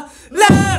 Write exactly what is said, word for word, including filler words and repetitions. لا